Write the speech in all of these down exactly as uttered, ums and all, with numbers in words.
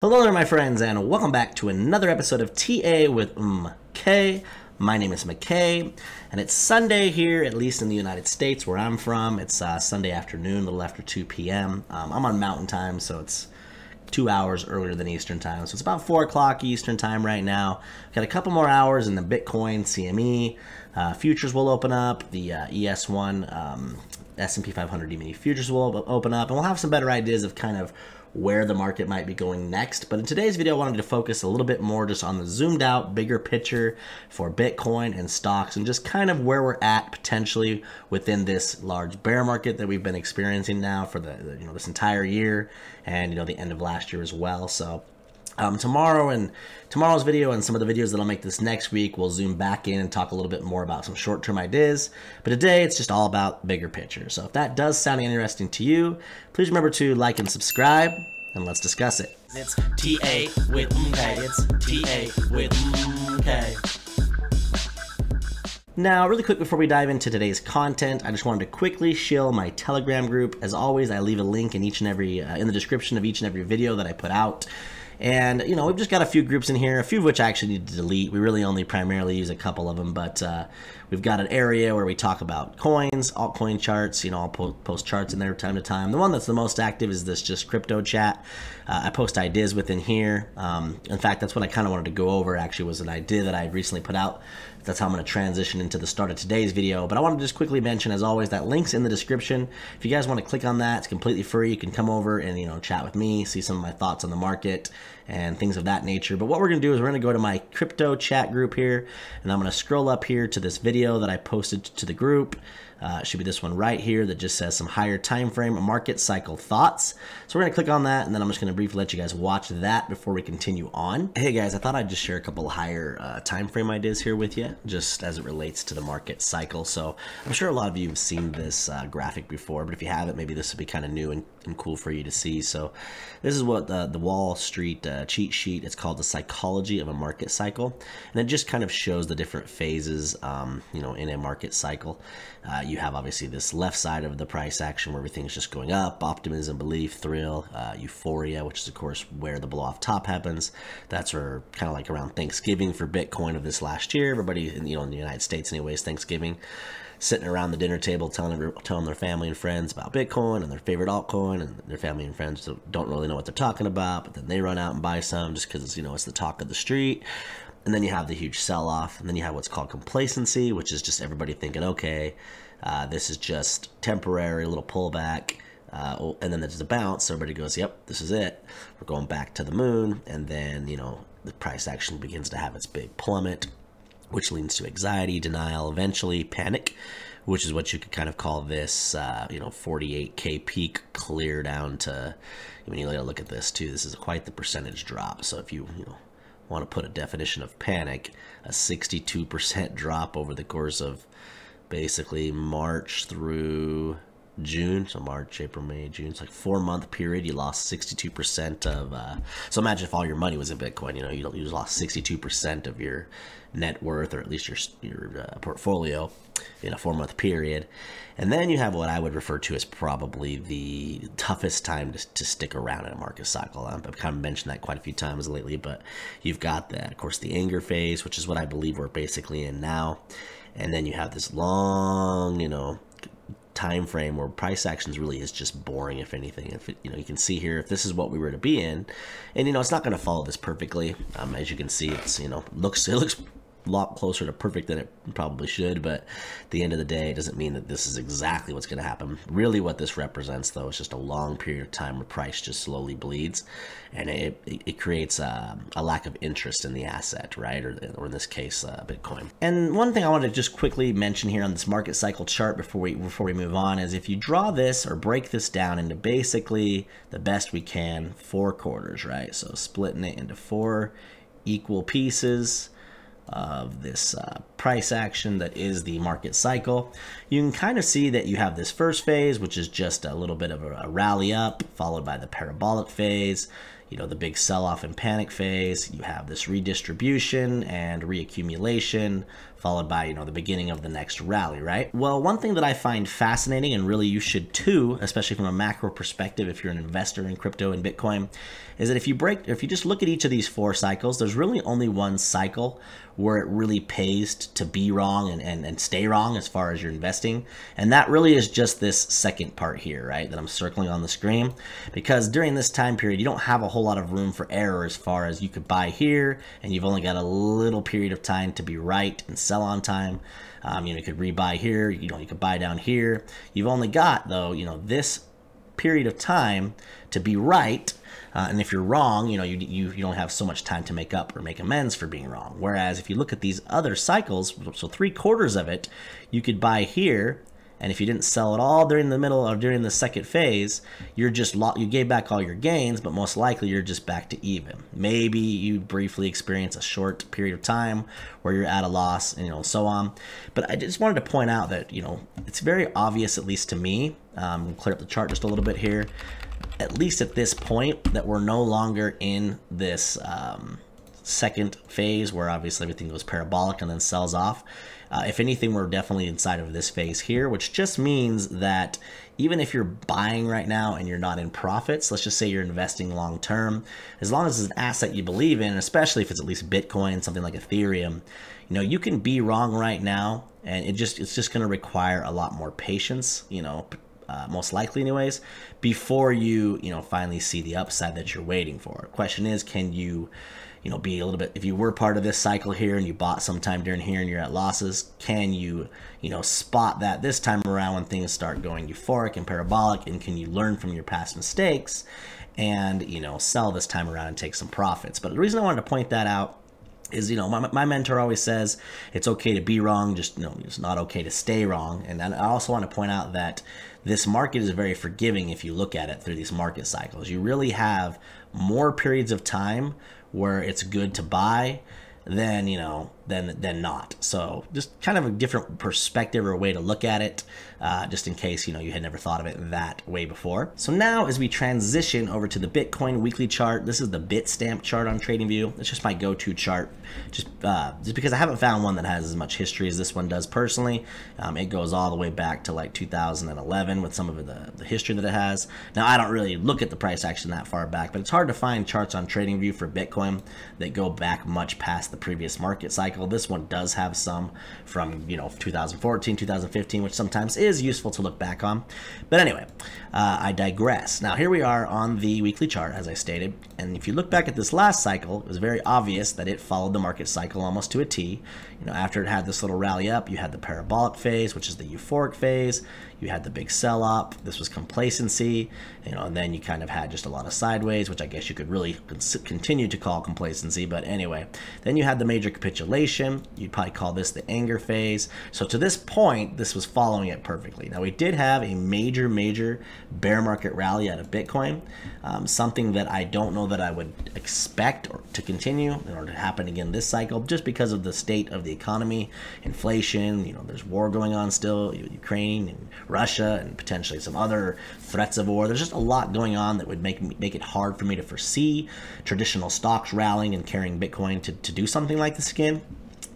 Hello there, my friends, and welcome back to another episode of T A with M M k. My name is McKay, and it's Sunday here, at least in the United States, where I'm from. It's uh, Sunday afternoon, a little after two p m Um, I'm on Mountain Time, so it's two hours earlier than Eastern Time. So it's about four o'clock Eastern Time right now. We've got a couple more hours in the Bitcoin, C M E. Uh, futures will open up. The uh, E S one, um, S and P five hundred E-mini futures will open up, and we'll have some better ideas of kind of where the market might be going next. But in today's video, I wanted to focus a little bit more just on the zoomed out, bigger picture for Bitcoin and stocks, and just kind of where we're at potentially within this large bear market that we've been experiencing now for the, you know, this entire year, and, you know, the end of last year as well. So Um, tomorrow and tomorrow's video and some of the videos that I'll make this next week, we'll zoom back in and talk a little bit more about some short-term ideas. But today, it's just all about bigger picture. So if that does sound interesting to you, please remember to like and subscribe, and let's discuss it. It's T A with M M k. It's T A with M M k. Now, really quick before we dive into today's content, I just wanted to quickly shill my Telegram group. As always, I leave a link in each and every uh, in the description of each and every video that I put out. And, you know, we've just got a few groups in here, a few of which I actually need to delete. We really only primarily use a couple of them, but uh, we've got an area where we talk about coins, altcoin charts. You know, I'll po post charts in there time to time. The one that's the most active is this just crypto chat. Uh, I post ideas within here. Um, in fact, that's what I kind of wanted to go over, actually, was an idea that I had recently put out. That's how I'm going to transition into the start of today's video. But I want to just quickly mention, as always, that link's in the description. If you guys want to click on that, it's completely free. You can come over and, you know, chat with me, see some of my thoughts on the market and things of that nature. But what we're going to do is we're going to go to my crypto chat group here, and I'm going to scroll up here to this video that I posted to the group. Uh, it should be this one right here that just says some higher time frame market cycle thoughts. So we're going to click on that, and then I'm just going to briefly let you guys watch that before we continue on. Hey guys, I thought I'd just share a couple higher uh, time frame ideas here with you, just as it relates to the market cycle. So I'm sure a lot of you have seen this uh, graphic before, but if you haven't, maybe this will be kind of new and, and cool for you to see. So this is what the, the Wall Street uh, cheat sheet, it's called the psychology of a market cycle, and it just kind of shows the different phases, um, you know, in a market cycle. Uh, you have obviously this left side of the price action where everything's just going up, optimism, belief, thrill, uh, euphoria, which is of course where the blow off top happens. That's where kind of like around Thanksgiving for Bitcoin of this last year, everybody in, you know, in the United States anyways, Thanksgiving, sitting around the dinner table telling telling their family and friends about Bitcoin and their favorite altcoin, and their family and friends don't really know what they're talking about, but then they run out and buy some just because, you know, it's the talk of the street. And then you have the huge sell-off, and then you have what's called complacency, which is just everybody thinking, okay, uh, this is just temporary, little pullback. Uh, and then there's the bounce, so everybody goes, yep, this is it, we're going back to the moon. And then, you know, the price action begins to have its big plummet, which leads to anxiety, denial, eventually panic, which is what you could kind of call this, uh, you know, forty-eight K peak clear down to, I mean, you gotta look at this too, this is quite the percentage drop. So if you, you know, want to put a definition of panic, a sixty-two percent drop over the course of basically March through June, so March, April, May, June, it's like four month period, you lost sixty-two percent of, uh, so imagine if all your money was in Bitcoin, you know, you, you lost sixty-two percent of your net worth, or at least your, your uh, portfolio in a four month period. And then you have what I would refer to as probably the toughest time to, to stick around in a market cycle. I've kind of mentioned that quite a few times lately, but you've got that, of course, the anger phase, which is what I believe we're basically in now. And then you have this long, you know, time frame where price actions really is just boring, if anything. If it, you know, you can see here, if this is what we were to be in, and, you know, it's not going to follow this perfectly. Um, as you can see, it's, you know, looks it looks a lot closer to perfect than it probably should, but at the end of the day, it doesn't mean that this is exactly what's going to happen. Really, what this represents, though, is just a long period of time where price just slowly bleeds, and it it creates a, a lack of interest in the asset, right? Or, or in this case, uh, Bitcoin. And one thing I wanted to just quickly mention here on this market cycle chart before we before we move on is if you draw this or break this down into basically the best we can four quarters, right? So splitting it into four equal pieces of this uh, price action that is the market cycle, you can kind of see that you have this first phase, which is just a little bit of a, a rally up, followed by the parabolic phase. you know, the big sell-off and panic phase. You have this redistribution and reaccumulation, followed by, you know, the beginning of the next rally, right? Well, one thing that I find fascinating, and really you should too, especially from a macro perspective, if you're an investor in crypto and Bitcoin, is that if you break, if you just look at each of these four cycles, there's really only one cycle where it really pays to be wrong and, and, and stay wrong as far as you're investing. And that really is just this second part here, right? That I'm circling on the screen, because during this time period, you don't have a whole lot of room for error as far as you could buy here, and you've only got a little period of time to be right and sell on time. Um, you know, you could rebuy here, you know, you could buy down here. You've only got, though, you know, this period of time to be right. Uh, and if you're wrong, you know, you, you, you don't have so much time to make up or make amends for being wrong. Whereas if you look at these other cycles, so three quarters of it, you could buy here. And if you didn't sell at all during the middle or during the second phase, you're just you gave back all your gains, but most likely you're just back to even. Maybe you briefly experience a short period of time where you're at a loss, and, you know, so on. But I just wanted to point out that, you know, it's very obvious, at least to me. Um, we'll clear up the chart just a little bit here. At least at this point, that we're no longer in this um, second phase where obviously everything goes parabolic and then sells off. Uh, if anything, we're definitely inside of this phase here, which just means that even if you're buying right now and you're not in profits, let's just say you're investing long term, as long as it's an asset you believe in, especially if it's at least Bitcoin, something like Ethereum, you know, you can be wrong right now, and it just it's just going to require a lot more patience, you know, uh, most likely anyways, before you you know finally see the upside that you're waiting for. Question is, can you you know, be a little bit, if you were part of this cycle here and you bought sometime during here and you're at losses, can you, you know, spot that this time around when things start going euphoric and parabolic, and can you learn from your past mistakes and, you know, sell this time around and take some profits? But the reason I wanted to point that out is, you know, my, my mentor always says it's okay to be wrong, just, you know, it's not okay to stay wrong. And I also want to point out that this market is very forgiving if you look at it through these market cycles. You really have more periods of time where it's good to buy than, you know, than, than not. So just kind of a different perspective or way to look at it, uh, just in case, you know, you had never thought of it that way before. So now as we transition over to the Bitcoin weekly chart, this is the Bitstamp chart on TradingView. It's just my go-to chart, just, uh, just because I haven't found one that has as much history as this one does personally. Um, it goes all the way back to like two thousand eleven with some of the, the history that it has. Now, I don't really look at the price action that far back, but it's hard to find charts on TradingView for Bitcoin that go back much past the previous market cycle. This one does have some from, you know, two thousand fourteen, two thousand fifteen, which sometimes is useful to look back on. But anyway, uh, I digress. Now, here we are on the weekly chart, as I stated. And if you look back at this last cycle, it was very obvious that it followed the market cycle almost to a T. You know, after it had this little rally up, you had the parabolic phase, which is the euphoric phase. You had the big sell up. This was complacency, you know, and then you kind of had just a lot of sideways, which I guess you could really continue to call complacency. But anyway, then you had the major capitulation. You'd probably call this the anger phase. So to this point, this was following it perfectly. Now, we did have a major, major bear market rally out of Bitcoin, um, something that I don't know that I would expect or to continue or to happen again this cycle, just because of the state of the economy, inflation, you know, there's war going on still, Ukraine and Russia and potentially some other threats of war. There's just a lot going on that would make me, make it hard for me to foresee traditional stocks rallying and carrying Bitcoin to, to do something like this again.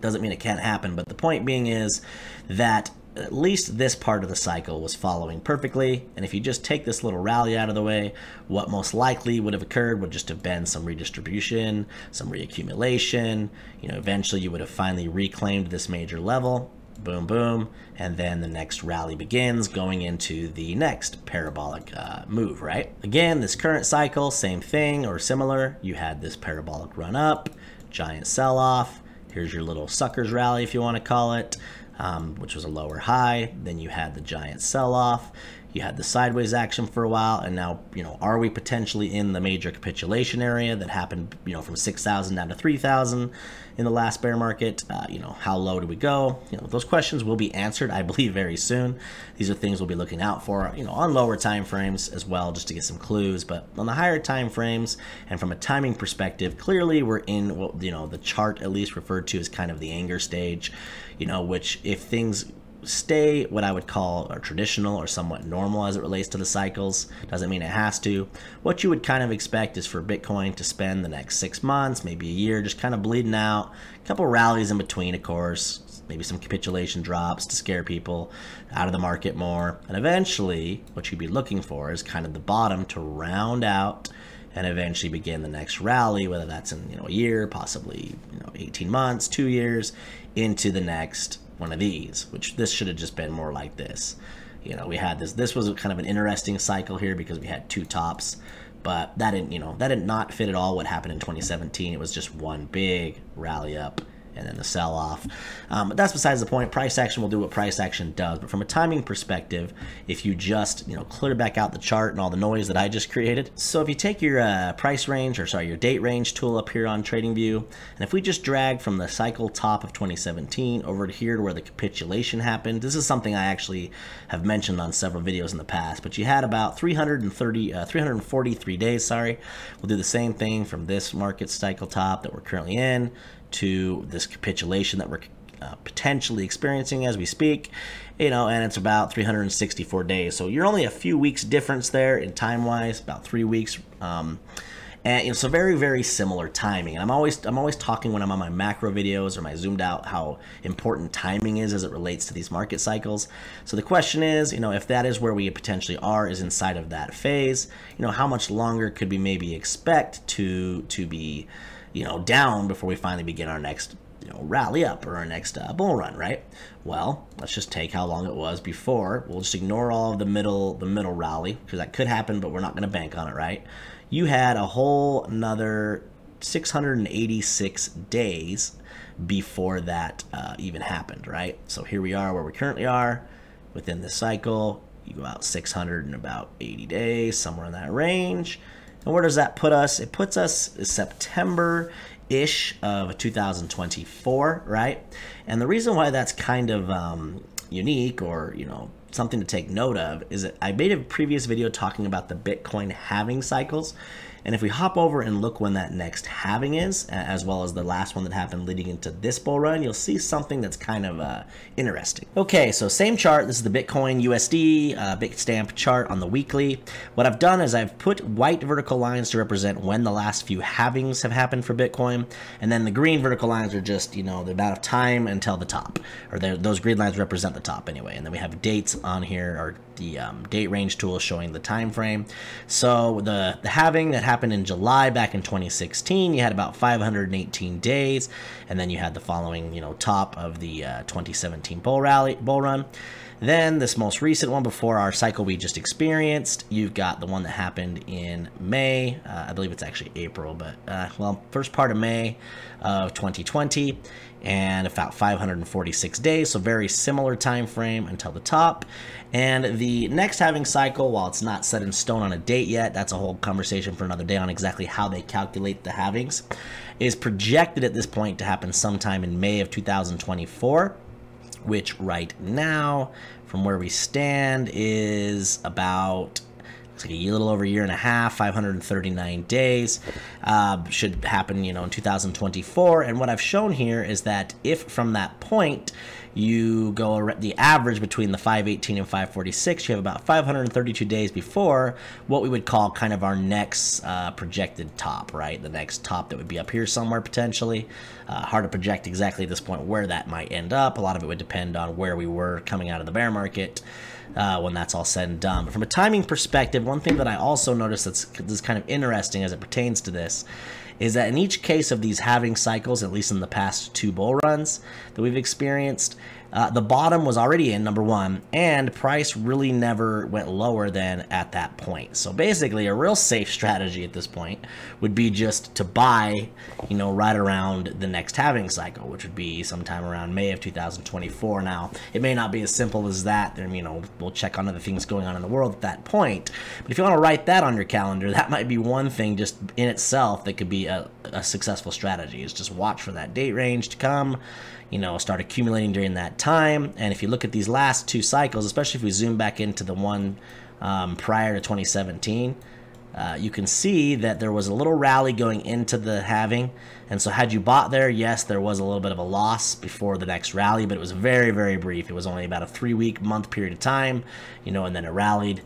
Doesn't mean it can't happen, but the point being is that at least this part of the cycle was following perfectly. And if you just take this little rally out of the way, what most likely would have occurred would just have been some redistribution, some reaccumulation. You know, eventually you would have finally reclaimed this major level. Boom, boom, and then the next rally begins, going into the next parabolic uh, move, right? Again, this current cycle, same thing or similar. You had this parabolic run up, giant sell-off. Here's your little suckers rally, if you want to call it, um, which was a lower high. Then you had the giant sell-off. You had the sideways action for a while, and now, you know, are we potentially in the major capitulation area that happened, you know, from six thousand down to three thousand in the last bear market? Uh, you know, how low do we go? You know, those questions will be answered, I believe, very soon. These are things we'll be looking out for, you know, on lower time frames as well, just to get some clues. But on the higher time frames and from a timing perspective, clearly we're in what, you know, the chart at least referred to as kind of the anger stage, you know, which if things stay what I would call or traditional or somewhat normal as it relates to the cycles. Doesn't mean it has to. What you would kind of expect is for Bitcoin to spend the next six months, maybe a year, just kind of bleeding out. A couple rallies in between, of course, maybe some capitulation drops to scare people out of the market more. And eventually, what you'd be looking for is kind of the bottom to round out and eventually begin the next rally, whether that's in, you know, a year, possibly, you know, eighteen months, two years, into the next one of these, which this should have just been more like this. You know, we had this, this was kind of an interesting cycle here because we had two tops, but that didn't, you know, that did not fit at all what happened in twenty seventeen. It was just one big rally up and then the sell off. Um, but that's besides the point. Price action will do what price action does. But from a timing perspective, if you just, you know, clear back out the chart and all the noise that I just created. So if you take your uh, price range, or sorry, your date range tool up here on TradingView, and if we just drag from the cycle top of twenty seventeen over to here to where the capitulation happened, this is something I actually have mentioned on several videos in the past, but you had about three hundred thirty, uh, three hundred forty-three days, sorry. We'll do the same thing from this market cycle top that we're currently in to this capitulation that we're uh, potentially experiencing as we speak, you know, and it's about three hundred sixty-four days. So you're only a few weeks difference there in time-wise, about three weeks. Um, and you know, so very, very similar timing. And I'm always, I'm always talking when I'm on my macro videos or my zoomed out, how important timing is as it relates to these market cycles. So the question is, you know, if that is where we potentially are, is inside of that phase, you know, how much longer could we maybe expect to, to be, you know, down before we finally begin our next, you know, rally up or our next uh, bull run, right? Well, let's just take how long it was before. We'll just ignore all of the middle, the middle rally, because that could happen, but we're not going to bank on it, right? You had a whole another six hundred eighty-six days before that uh, even happened, right? So here we are where we currently are within this cycle. You go out six hundred and about eighty days, somewhere in that range. And where does that put us? It puts us September-ish of two thousand twenty-four, right? And the reason why that's kind of um, unique, or, you know, something to take note of, is that I made a previous video talking about the Bitcoin halving cycles. And if we hop over and look when that next halving is, as well as the last one that happened leading into this bull run, you'll see something that's kind of uh, interesting. Okay, so same chart. This is the Bitcoin U S D uh, Bitstamp chart on the weekly. What I've done is I've put white vertical lines to represent when the last few halvings have happened for Bitcoin. And then the green vertical lines are just, you know, the amount of time until the top. Or those green lines represent the top anyway. And then we have dates on here, or the um, date range tool showing the time frame. So the, the halving that happened happened in July back in twenty sixteen, you had about five hundred eighteen days, and then you had the following, you know, top of the uh, twenty seventeen bull rally, bull run. Then this most recent one before our cycle we just experienced, you've got the one that happened in May, uh, I believe it's actually April, but uh, well, first part of May of twenty twenty, and about five hundred forty-six days, so very similar time frame until the top. And the next halving cycle, while it's not set in stone on a date yet, that's a whole conversation for another day on exactly how they calculate the halvings, is projected at this point to happen sometime in May of two thousand twenty-four. Which right now, from where we stand, is about, looks like a little over a year and a half, five hundred thirty-nine days, uh, should happen, you know, in two thousand twenty-four. And what I've shown here is that if from that point you go the average between the five eighteen and five forty-six, you have about five hundred thirty-two days before what we would call kind of our next uh, projected top, right? The next top that would be up here somewhere potentially. Uh, hard to project exactly at this point where that might end up. A lot of it would depend on where we were coming out of the bear market uh, when that's all said and done. But from a timing perspective, one thing that I also noticed that's, that's kind of interesting as it pertains to this is that in each case of these halving cycles, at least in the past two bull runs that we've experienced, uh, the bottom was already in, number one, and price really never went lower than at that point. So basically, a real safe strategy at this point would be just to buy, you know, right around the next halving cycle, which would be sometime around May of two thousand twenty-four. Now, it may not be as simple as that. Then, you know, we'll check on other things going on in the world at that point. But if you want to write that on your calendar, that might be one thing just in itself that could be A, a successful strategy, is just watch for that date range to come, you know, start accumulating during that time. And if you look at these last two cycles, especially if we zoom back into the one um, prior to twenty seventeen, Uh, you can see that there was a little rally going into the halving, and so had you bought there, yes, there was a little bit of a loss before the next rally, but it was very, very brief. It was only about a three-week month period of time, you know, and then it rallied.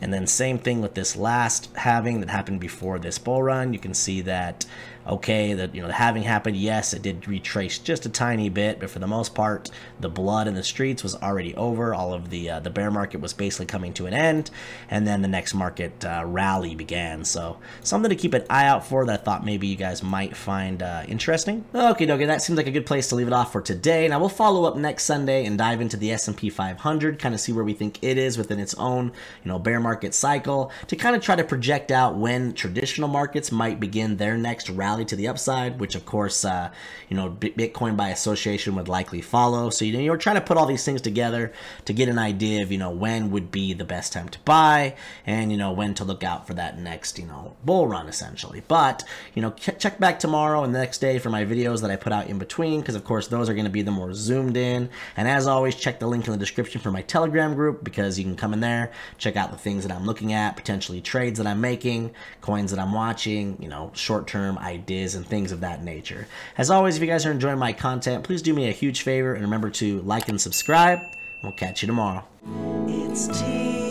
And then same thing with this last halving that happened before this bull run. You can see that, okay, that, you know, the halving happened. Yes, it did retrace just a tiny bit, but for the most part, the blood in the streets was already over. All of the uh, the bear market was basically coming to an end, and then the next market uh, rally began. So something to keep an eye out for that I thought maybe you guys might find uh, interesting. Okay, okay, that seems like a good place to leave it off for today. Now we'll follow up next Sunday and dive into the S and P five hundred, kind of see where we think it is within its own, you know, bear market. market cycle, to kind of try to project out when traditional markets might begin their next rally to the upside, which of course, uh, you know, Bitcoin by association would likely follow. So, you know, you're trying to put all these things together to get an idea of, you know, when would be the best time to buy and, you know, when to look out for that next, you know, bull run essentially. But, you know, check back tomorrow and the next day for my videos that I put out in between, because of course those are going to be the more zoomed in. And as always, check the link in the description for my Telegram group, because you can come in there, check out the things that I'm looking at, potentially trades that I'm making, coins that I'm watching, you know, short-term ideas and things of that nature. As always, if you guys are enjoying my content, please do me a huge favor and remember to like and subscribe. We'll catch you tomorrow. It's T.